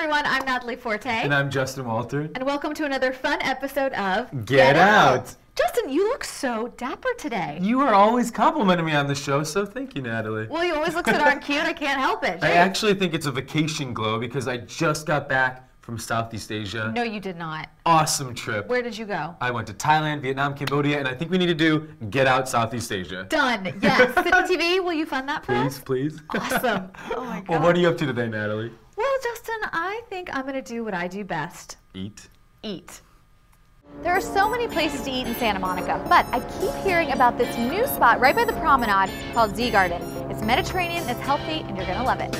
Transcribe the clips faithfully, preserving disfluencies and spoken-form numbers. everyone. I'm Natalie Forte. And I'm Justin Walter. And welcome to another fun episode of Get, Get Out. Out. Justin, you look so dapper today. You are always complimenting me on the show, so thank you, Natalie. Well, you always look so darn cute. I can't help it. Jeez. I actually think it's a vacation glow because I just got back from Southeast Asia. No, you did not. Awesome trip. Where did you go? I went to Thailand, Vietnam, Cambodia, and I think we need to do Get Out Southeast Asia. Done. Yes. City T V, will you fund that for us? Please, please. Awesome. Oh, my God. Well, what are you up to today, Natalie? Well, Justin, I think I'm going to do what I do best. Eat. Eat. There are so many places to eat in Santa Monica, but I keep hearing about this new spot right by the promenade called Z Garden. It's Mediterranean, it's healthy, and you're going to love it.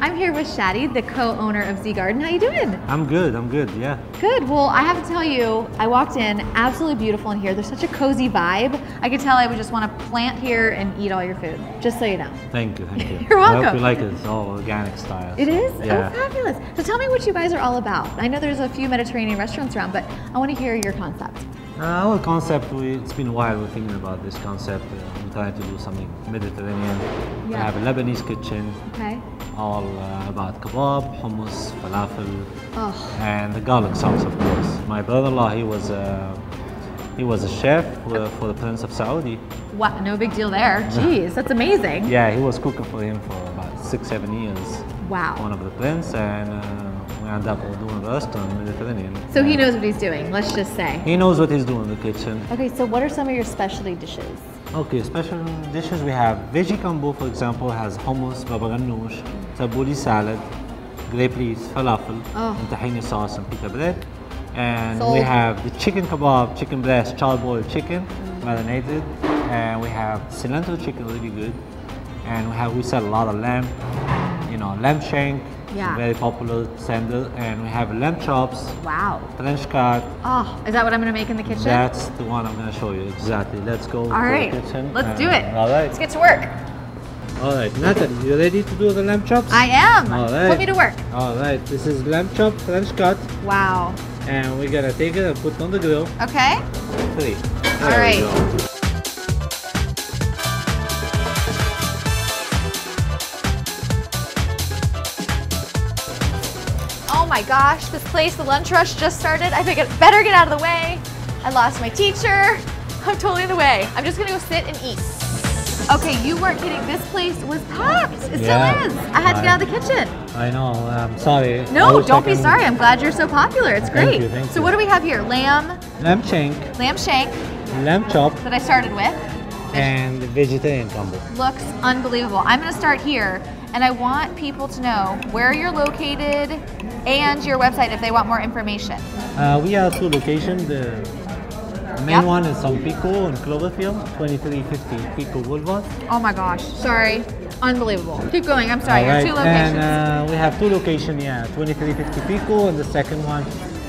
I'm here with Shadi, the co-owner of Z Garden. How you doing? I'm good, I'm good, yeah. Good, well I have to tell you, I walked in, absolutely beautiful in here. There's such a cozy vibe. I could tell I would just want to plant here and eat all your food, just so you know. Thank you, thank you. You're welcome. I hope you like it, it's all organic style. It so. Is? Yeah. Oh, fabulous. So tell me what you guys are all about. I know there's a few Mediterranean restaurants around, but I want to hear your concept. Uh, our concept, we, it's been a while we're thinking about this concept. Uh, we're trying to do something Mediterranean. Yeah. We have a Lebanese kitchen. Okay. All uh, about kebab, hummus, falafel, oh. and the garlic sauce, of course. My brother-in-law, he was a he was a chef for, for the Prince of Saudi. Wow, no big deal there. Jeez, that's amazing. Yeah, he was cooking for him for about six, seven years. Wow. One of the prince, and uh, we ended up doing the restaurant Mediterranean. So and he knows what he's doing. Let's just say he knows what he's doing in the kitchen. Okay, so what are some of your specialty dishes? Okay, special dishes we have veggie combo, for example, has hummus, baba ganoush, tabbouleh salad, grape leaves, falafel, oh. and tahini sauce and pita bread. And Sold. we have the chicken kebab, chicken breast, charbroiled chicken, mm. marinated. And we have cilantro chicken, really good. And we have we sell a lot of lamb, you know, lamb shank, yeah. very popular sandal. And we have lamb chops. Wow. French cut. Oh, is that what I'm going to make in the kitchen? That's the one I'm going to show you, exactly. Let's go all to right. the kitchen. Let's and, do it. All right. Let's get to work. All right, Natalie, you ready to do the lamb chops? I am. All right. Put me to work. All right, this is lamb chop, French cut. Wow. And we're going to take it and put it on the grill. Okay. Three. There all right. We go. Oh my gosh, this place, the lunch rush just started. I figured better get out of the way. I lost my teacher. I'm totally in the way. I'm just gonna go sit and eat. Okay, you weren't kidding. This place was packed. It yeah, still is. I had I, to get out of the kitchen. I know, I'm sorry. No, don't be sorry. I'm glad you're so popular. It's great. Thank you, thank you. So what do we have here? Lamb? Lamb shank. Lamb shank. Lamb chop. That I started with. And the vegetarian combo. Looks unbelievable. I'm gonna start here. And I want people to know where you're located and your website if they want more information. Uh, we have two locations. The main yep. one is on Pico and Cloverfield, twenty-three fifty Pico Boulevard. Oh my gosh, sorry. Unbelievable. Keep going, I'm sorry, right. you have two locations. And uh, we have two locations, yeah, twenty-three fifty Pico and the second one,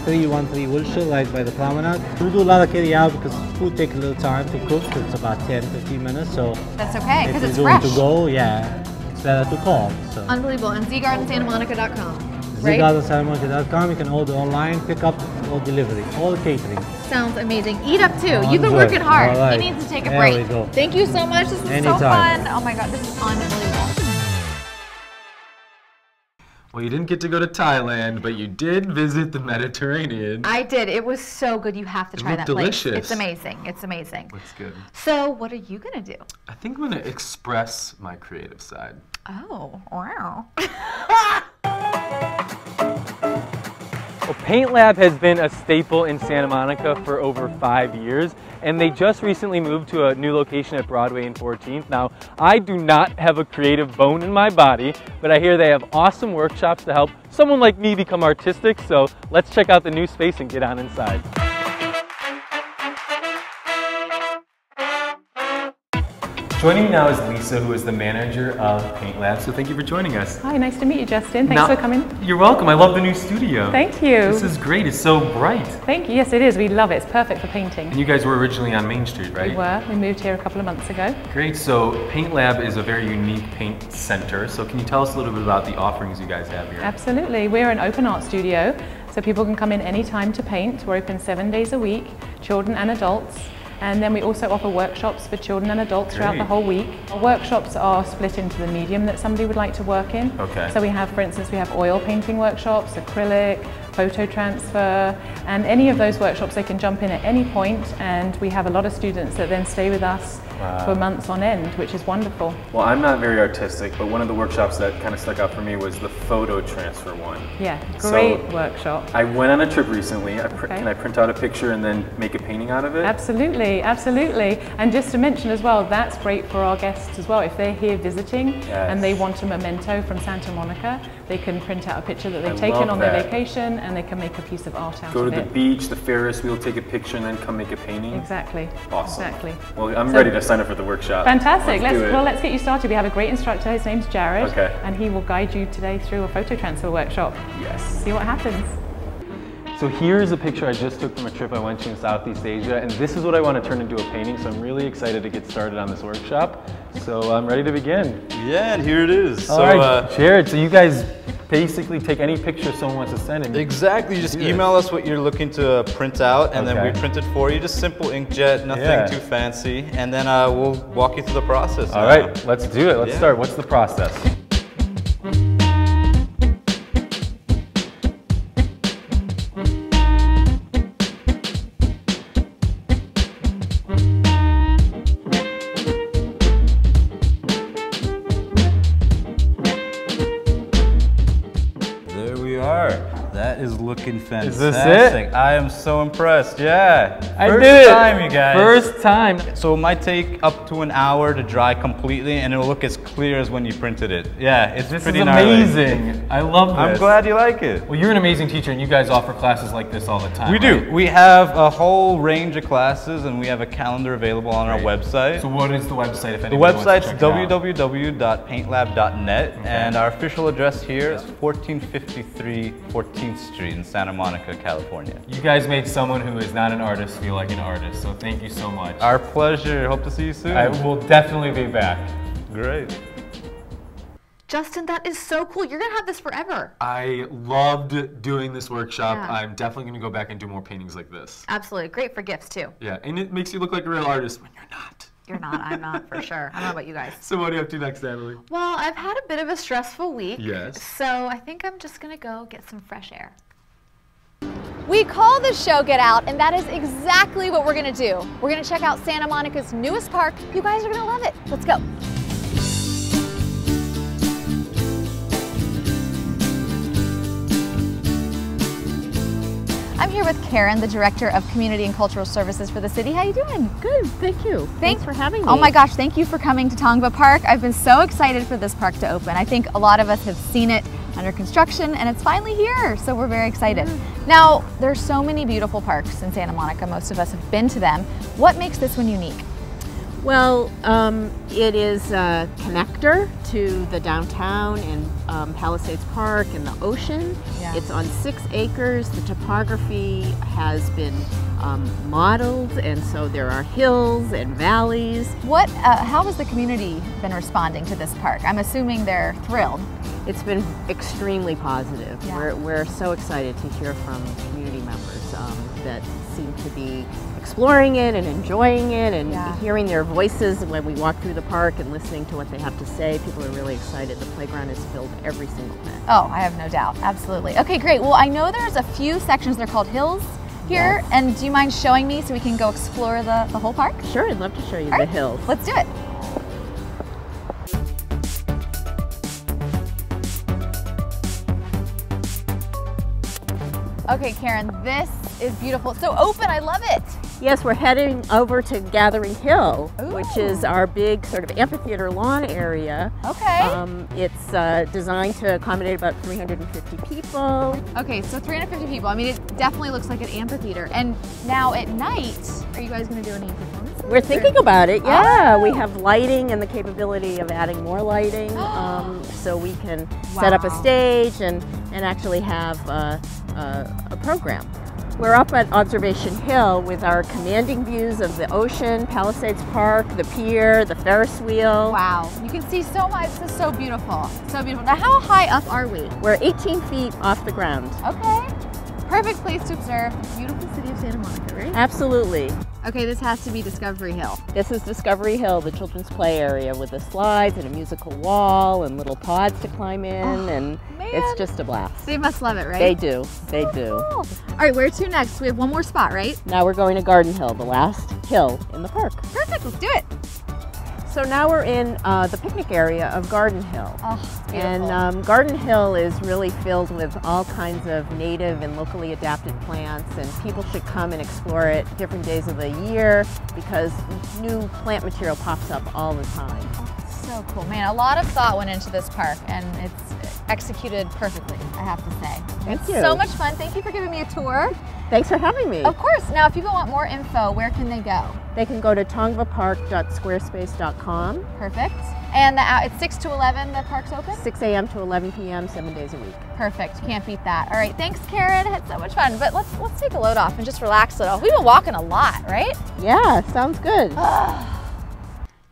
three one three Wilshire, right by the promenade. We do a lot of carry out because food takes a little time to cook. It's about ten, fifteen minutes, so. That's okay, because it's fresh. If you're doing to go, yeah. That to call. So. Unbelievable. And Z Garden Santa Monica dot com. Right? Z Garden Santa Monica dot com. You can order online, pick up, or delivery, all catering. Sounds amazing. Eat up too. You've been working hard. Right. He needs to take a there break. We go. Thank you so much. This is Anytime. so fun. Oh my God, this is unbelievable. Well, you didn't get to go to Thailand, but you did visit the Mediterranean. I did. It was so good. You have to it try that delicious. place. It's amazing. It's amazing. Looks good. So what are you going to do? I think I'm going to express my creative side. Oh, wow. Well, Paint Lab has been a staple in Santa Monica for over five years, and they just recently moved to a new location at Broadway and fourteenth. Now, I do not have a creative bone in my body, but I hear they have awesome workshops to help someone like me become artistic, so let's check out the new space and get on inside. Joining me now is Lisa, who is the manager of Paint Lab. So thank you for joining us. Hi, nice to meet you, Justin. Thanks now, for coming. You're welcome. I love the new studio. Thank you. This is great. It's so bright. Thank you. Yes, it is. We love it. It's perfect for painting. And you guys were originally on Main Street, right? We were. We moved here a couple of months ago. Great. So Paint Lab is a very unique paint center. So can you tell us a little bit about the offerings you guys have here? Absolutely. We're an open art studio, so people can come in any time to paint. We're open seven days a week, children and adults. And then we also offer workshops for children and adults throughout Great. the whole week. Our workshops are split into the medium that somebody would like to work in. Okay. So we have, for instance, we have oil painting workshops, acrylic, photo transfer, and any of those workshops they can jump in at any point, and we have a lot of students that then stay with us wow. for months on end, which is wonderful. Well, I'm not very artistic, but one of the workshops that kind of stuck out for me was the photo transfer one. Yeah, great so workshop. I went on a trip recently. I pr okay. Can I print out a picture and then make a painting out of it? Absolutely, absolutely. And just to mention as well, that's great for our guests as well. If they're here visiting yes. and they want a memento from Santa Monica, they can print out a picture that they've I taken on that. their vacation, and they can make a piece of art out Go of it. Go to the beach, the Ferris wheel, take a picture, and then come make a painting. Exactly. Awesome. Exactly. Well, I'm so, ready to sign up for the workshop. Fantastic. Let's, let's well, let's get you started. We have a great instructor. His name's Jared, okay. and he will guide you today through a photo transfer workshop. Yes. See what happens. So here's a picture I just took from a trip I went to in Southeast Asia, and this is what I want to turn into a painting, so I'm really excited to get started on this workshop. So I'm ready to begin. Yeah, here it is. All so, right, uh, Jared, so you guys basically take any picture someone wants to send in. Exactly, you just email us what you're looking to print out, and okay. then we print it for you. Just simple inkjet, nothing yeah. too fancy, and then uh, we'll walk you through the process. All now. right, let's do it. Let's yeah. start. What's the process? Fantastic. Is this it? I am so impressed. Yeah. I did it. First time, you guys. First time. So it might take up to an hour to dry completely, and it'll look as clear as when you printed it. Yeah, it's this pretty is amazing. Gnarly. I love this. I'm glad you like it. Well, you're an amazing teacher, and you guys offer classes like this all the time. We do. Right? We have a whole range of classes, and we have a calendar available on Great. our website. So what is the website? If the website's w w w dot paint lab dot net, okay. and our official address here is fourteen fifty-three fourteenth Street in Santa Monica, California. You guys made someone who is not an artist feel like an artist, so thank you so much. Our pleasure. Hope to see you soon. I will definitely be back. Great. Justin, that is so cool. You're going to have this forever. I loved doing this workshop. Yeah. I'm definitely going to go back and do more paintings like this. Absolutely. Great for gifts, too. Yeah, and it makes you look like a real artist when you're not. You're not. I'm not, for sure. I don't know about you guys. So what are you up to next, Emily? Well, I've had a bit of a stressful week. Yes. So I think I'm just going to go get some fresh air. We call this show Get Out, and that is exactly what we're going to do. We're going to check out Santa Monica's newest park. You guys are going to love it. Let's go. I'm here with Karen, the Director of Community and Cultural Services for the city. How are you doing? Good, thank you. Thanks, Thanks for having me. Oh my gosh, thank you for coming to Tongva Park. I've been so excited for this park to open. I think a lot of us have seen it under construction, and it's finally here, so we're very excited. Yeah. Now, there's so many beautiful parks in Santa Monica. Most of us have been to them. What makes this one unique? Well, um, it is a connector to the downtown and um, Palisades Park and the ocean. Yeah. It's on six acres. The topography has been um, modeled, and so there are hills and valleys. What? Uh, how has the community been responding to this park? I'm assuming they're thrilled. It's been extremely positive. Yeah. We're, we're so excited to hear from community members um, that seem to be exploring it and enjoying it and yeah. hearing their voices when we walk through the park and listening to what they have to say. People are really excited. The playground is filled every single day. Oh, I have no doubt. Absolutely. Okay, great. Well, I know there's a few sections. They're called hills here. Yes. And do you mind showing me so we can go explore the, the whole park? Sure. I'd love to show you All the right. hills. Let's do it. Okay, Karen, this is beautiful. It's so open. I love it. Yes, we're heading over to Gathering Hill, Ooh. which is our big sort of amphitheater lawn area. Okay. Um, it's uh, designed to accommodate about three hundred fifty people. Okay, so three hundred fifty people. I mean, it definitely looks like an amphitheater. And now at night, are you guys going to do any performances? We're thinking or? about it, yeah. Oh. We have lighting and the capability of adding more lighting. um, so we can wow. set up a stage and, and actually have uh, Uh, a program. We're up at Observation Hill with our commanding views of the ocean, Palisades Park, the pier, the Ferris wheel. Wow, you can see so much. This is so beautiful. So beautiful. Now, how high up are we? We're eighteen feet off the ground. Okay. Perfect place to observe the beautiful city of Santa Monica, right? Absolutely. Okay, this has to be Discovery Hill. This is Discovery Hill, the children's play area with the slides and a musical wall and little pods to climb in, oh, and man. It's just a blast. They must love it, right? They do, they so do. Cool. All right, where to next? We have one more spot, right? Now we're going to Garden Hill, the last hill in the park. Perfect, let's do it. So now we're in uh, the picnic area of Garden Hill. Oh, and um, Garden Hill is really filled with all kinds of native and locally adapted plants, and people should come and explore it different days of the year because new plant material pops up all the time. Oh, so cool. Man, a lot of thought went into this park and it's executed perfectly, I have to say. Thank it's you. So much fun. Thank you for giving me a tour. Thanks for having me. Of course. Now, if people want more info, where can they go? They can go to Tongva Park dot squarespace dot com. Perfect. And the, it's six to eleven, the park's open? six A M to eleven P M, seven days a week. Perfect. Can't beat that. All right. Thanks, Karen. Had so much fun. But let's let's take a load off and just relax a little. We've been walking a lot, right? Yeah. Sounds good.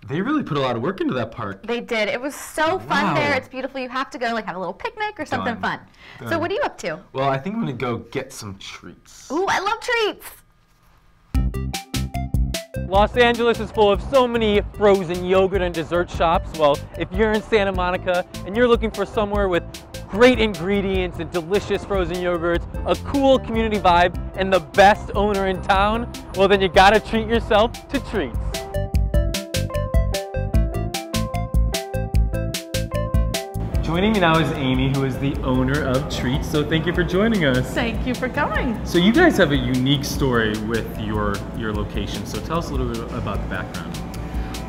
They really put a lot of work into that park. They did. It was so fun wow. there. It's beautiful. You have to go like have a little picnic or something Done. fun. Done. So what are you up to? Well, I think I'm going to go get some treats. Ooh, I love treats. Los Angeles is full of so many frozen yogurt and dessert shops. Well, if you're in Santa Monica and you're looking for somewhere with great ingredients and delicious frozen yogurts, a cool community vibe, and the best owner in town, well then you gotta treat yourself to treats. Joining me now is Amy, who is the owner of Treats, so thank you for joining us. Thank you for coming. So you guys have a unique story with your, your location, so tell us a little bit about the background.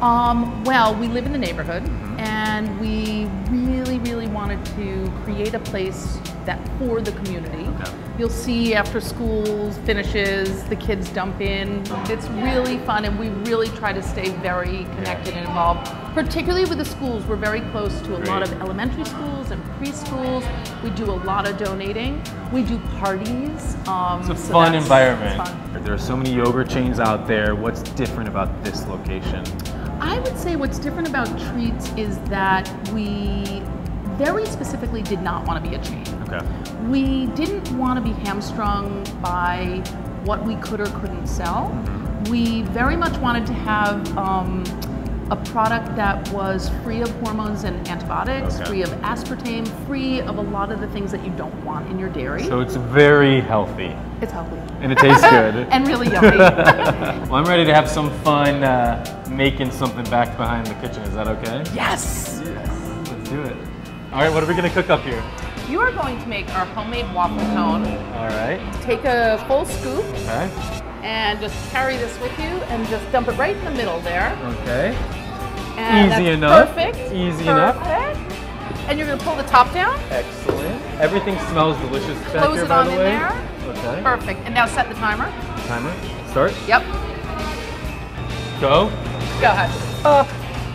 Um, well, we live in the neighborhood, mm-hmm. and we really, really wanted to create a place that for the community. Okay. You'll see after school finishes, the kids dump in. It's really fun, and we really try to stay very connected and involved. Particularly with the schools, we're very close to a Great. lot of elementary schools and preschools. We do a lot of donating. We do parties. Um, it's a so fun environment. Fun. There are so many yogurt chains out there. What's different about this location? I would say what's different about Treats is that we very specifically did not want to be a chain. Okay. We didn't want to be hamstrung by what we could or couldn't sell. Mm-hmm. We very much wanted to have um, a product that was free of hormones and antibiotics, okay. free of aspartame, free of a lot of the things that you don't want in your dairy. So it's very healthy. It's healthy. And it tastes good. And really yummy. Well, I'm ready to have some fun uh, making something back behind the kitchen. Is that okay? Yes! Yes. Let's do it. All right, what are we gonna cook up here? You are going to make our homemade waffle cone. All right. Take a full scoop. Okay. And just carry this with you and just dump it right in the middle there. Okay. And Easy that's enough. Perfect. Easy perfect. enough. And you're gonna pull the top down. Excellent. Everything smells delicious back Close here, by the way. Close it on in there. Okay. Perfect. And now set the timer. Timer. Start. Yep. Go. Go ahead. Uh,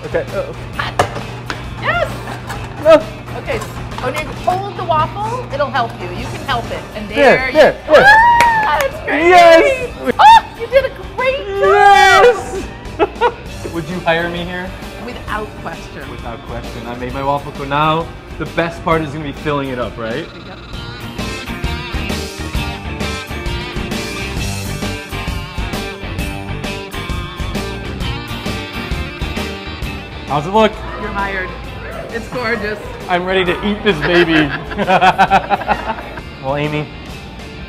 okay. Uh-oh. Yes. No. Okay, when you hold the waffle, it'll help you. You can help it. And there, there you go. Ah, that's great. Yes! Oh, you did a great job! Yes! Would you hire me here? Without question. Without question. I made my waffle cone. Now, the best part is going to be filling it up, right? Yep. How's it look? You're hired. It's gorgeous. I'm ready to eat this baby. Well, Amy,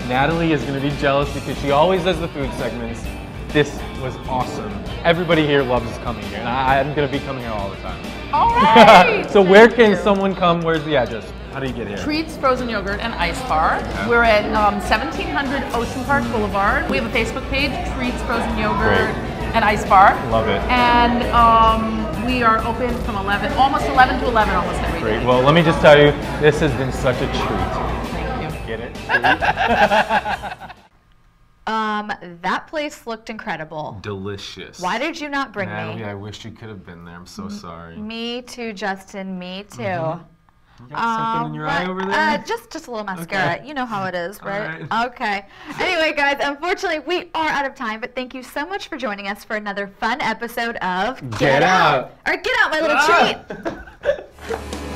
Natalie is going to be jealous because she always does the food segments. This was awesome. Everybody here loves coming here, and I, I'm going to be coming here all the time. All right. So Thank where can you. someone come? Where's the address? How do you get here? Treats, Frozen Yogurt, and Ice Bar. Okay. We're at um, seventeen hundred Ocean Park Boulevard. We have a Facebook page, Treats, Frozen Yogurt, Great. and Ice Bar. Love it. And um, we are open from eleven, almost eleven to eleven, almost every Great. day. Well, let me just tell you, this has been such a treat. Thank you. Get it? um, that place looked incredible. Delicious. Why did you not bring Natalie, me? I wish you could have been there. I'm so mm-hmm. sorry. Me too, Justin. Me too. Mm-hmm. You got um, something in your eye over there? Uh, just, just a little mascara. Okay. You know how it is, right? right? Okay. Anyway, guys, unfortunately, we are out of time, but thank you so much for joining us for another fun episode of Get, Get Out! Out! Or Get Out, my little ah! treat!